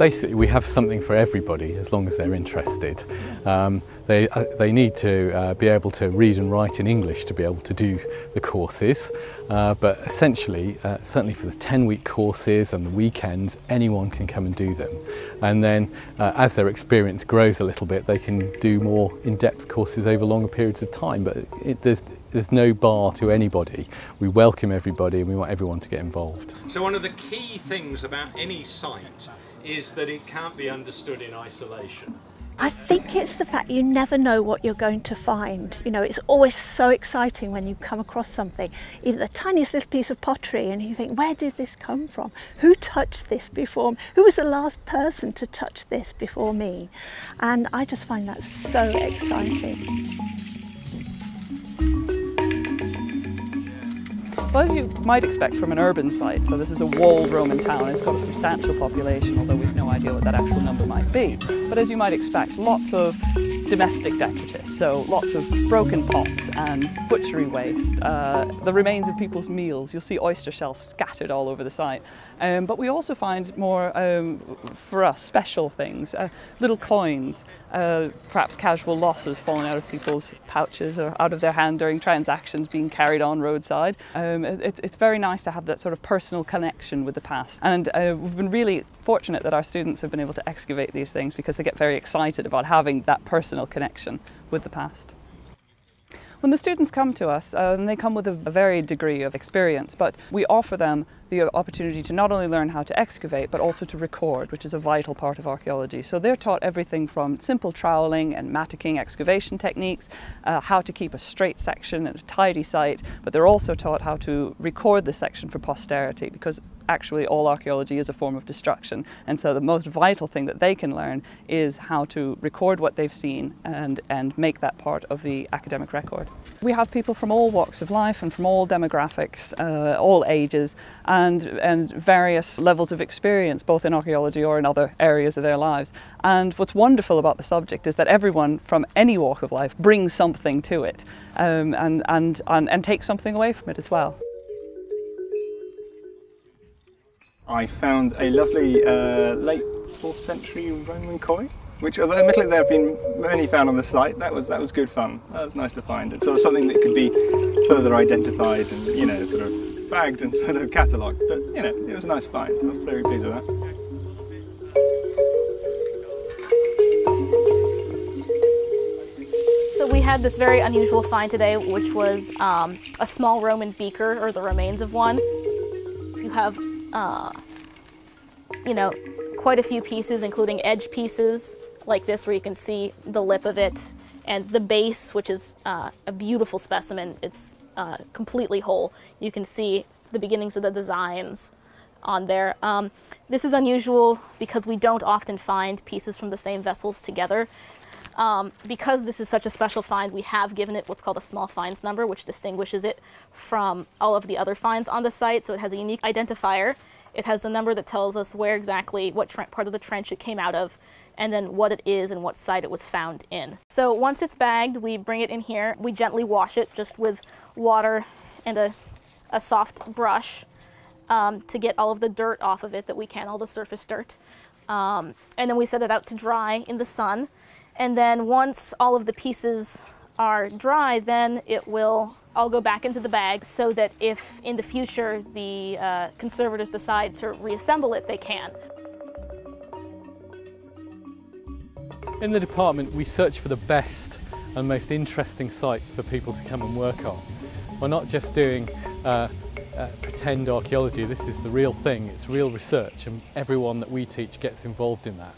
Basically, we have something for everybody as long as they're interested. They need to be able to read and write in English to be able to do the courses. But essentially, certainly for the 10-week courses and the weekends, anyone can come and do them. And then as their experience grows a little bit, they can do more in-depth courses over longer periods of time. But there's no bar to anybody. We welcome everybody and we want everyone to get involved. So one of the key things about any site is that it can't be understood in isolation. I think it's the fact you never know what you're going to find. You know, it's always so exciting when you come across something, even the tiniest little piece of pottery, and you think, where did this come from? Who touched this before? Who was the last person to touch this before me? And I just find that so exciting. Well, as you might expect from an urban site, so this is a walled Roman town, it's got a substantial population, although we've no idea what that actual number might be. But as you might expect, lots of domestic detritus, so lots of broken pots and butchery waste, the remains of people's meals. You'll see oyster shells scattered all over the site. But we also find more, for us, special things, little coins, perhaps casual losses falling out of people's pouches or out of their hand during transactions being carried on roadside. It's very nice to have that sort of personal connection with the past, and we've been really fortunate that our students have been able to excavate these things because they get very excited about having that personal connection with the past. When the students come to us, they come with a varied degree of experience, but we offer them the opportunity to not only learn how to excavate, but also to record, which is a vital part of archaeology. So they're taught everything from simple troweling and mattocking excavation techniques, how to keep a straight section and a tidy site, but they're also taught how to record the section for posterity, because actually all archaeology is a form of destruction. And so the most vital thing that they can learn is how to record what they've seen and make that part of the academic record. We have people from all walks of life and from all demographics, all ages, and various levels of experience, both in archaeology or in other areas of their lives. And what's wonderful about the subject is that everyone from any walk of life brings something to it and takes something away from it as well. I found a lovely late 4th century Roman coin, which, although admittedly there have been many found on the site, that was good fun. That was nice to find. It's sort of something that could be further identified and, you know, sort of bagged and sort of catalogued. But, you know, it was a nice find. I was very pleased with that. We had this very unusual find today, which was a small Roman beaker, or the remains of one. You have you know, quite a few pieces, including edge pieces like this where you can see the lip of it, and the base, which is a beautiful specimen. It's completely whole. You can see the beginnings of the designs on there. This is unusual because we don't often find pieces from the same vessels together. Because this is such a special find, we have given it what's called a small finds number, which distinguishes it from all of the other finds on the site. So it has a unique identifier. It has the number that tells us where exactly, what part of the trench it came out of, and then what it is and what site it was found in. So once it's bagged, we bring it in here. We gently wash it just with water and a soft brush to get all of the dirt off of it that we can, all the surface dirt. And then we set it out to dry in the sun. And then once all of the pieces are dry, then it will all go back into the bag so that if in the future the conservators decide to reassemble it, they can. In the department, we search for the best and most interesting sites for people to come and work on. We're not just doing pretend archaeology. This is the real thing. It's real research, and everyone that we teach gets involved in that.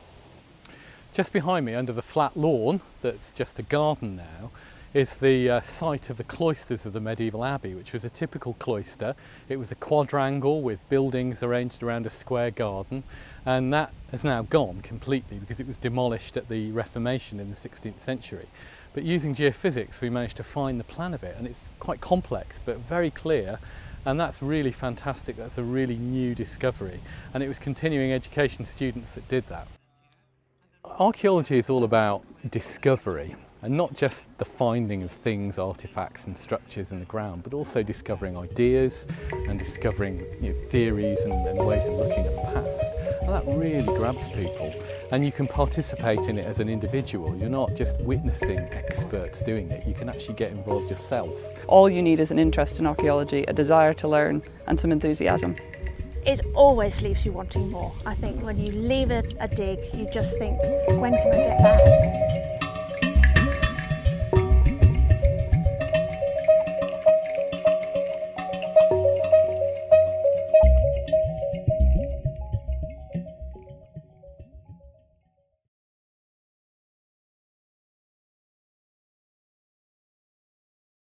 Just behind me, under the flat lawn, that's just a garden now, is the site of the cloisters of the medieval abbey, which was a typical cloister. It was a quadrangle with buildings arranged around a square garden, and that has now gone completely because it was demolished at the Reformation in the 16th century. But using geophysics we managed to find the plan of it, and it's quite complex but very clear, and that's really fantastic. That's a really new discovery, and it was continuing education students that did that. Archaeology is all about discovery, and not just the finding of things, artefacts and structures in the ground, but also discovering ideas and discovering theories and ways of looking at the past. And that really grabs people, and you can participate in it as an individual. You're not just witnessing experts doing it, you can actually get involved yourself. All you need is an interest in archaeology, a desire to learn and some enthusiasm. It always leaves you wanting more. I think when you leave a dig, you just think, when can I get back?